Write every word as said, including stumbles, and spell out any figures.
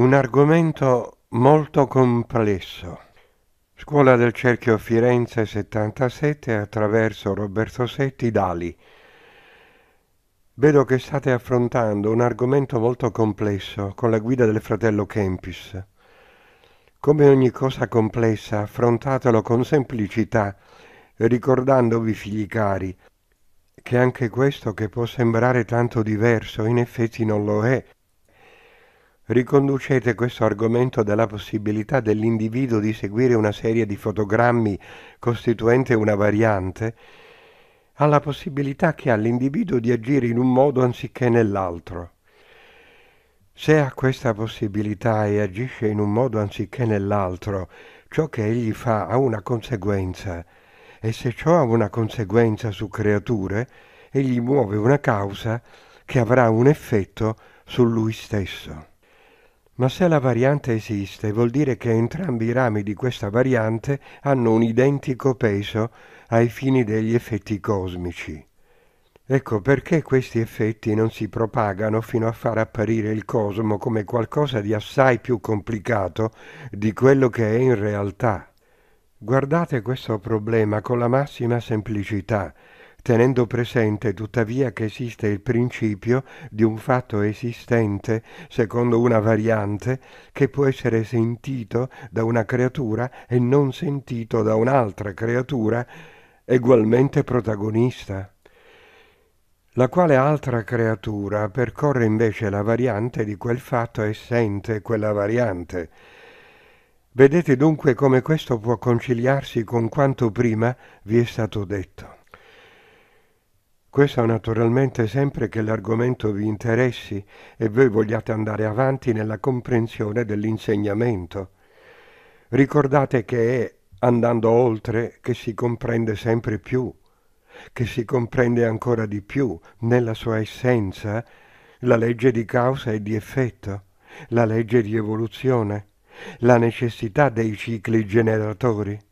Un argomento molto complesso. Scuola del Cerchio Firenze settantasette attraverso Roberto Setti Dali. Vedo che state affrontando un argomento molto complesso con la guida del fratello Kempis. Come ogni cosa complessa, affrontatelo con semplicità, ricordandovi, figli cari, che anche questo che può sembrare tanto diverso, in effetti non lo è. Riconducete questo argomento dalla possibilità dell'individuo di seguire una serie di fotogrammi costituente una variante alla possibilità che ha l'individuo di agire in un modo anziché nell'altro. Se ha questa possibilità e agisce in un modo anziché nell'altro, ciò che egli fa ha una conseguenza, e se ciò ha una conseguenza su creature, egli muove una causa che avrà un effetto su lui stesso. Ma se la variante esiste, vuol dire che entrambi i rami di questa variante hanno un identico peso ai fini degli effetti cosmici. Ecco perché questi effetti non si propagano fino a far apparire il cosmo come qualcosa di assai più complicato di quello che è in realtà. Guardate questo problema con la massima semplicità, tenendo presente tuttavia che esiste il principio di un fatto esistente secondo una variante che può essere sentito da una creatura e non sentito da un'altra creatura ugualmente protagonista, la quale altra creatura percorre invece la variante di quel fatto e sente quella variante. Vedete dunque come questo può conciliarsi con quanto prima vi è stato detto. Questo naturalmente sempre che l'argomento vi interessi e voi vogliate andare avanti nella comprensione dell'insegnamento. Ricordate che è andando oltre che si comprende sempre più, che si comprende ancora di più nella sua essenza la legge di causa e di effetto, la legge di evoluzione, la necessità dei cicli generatori.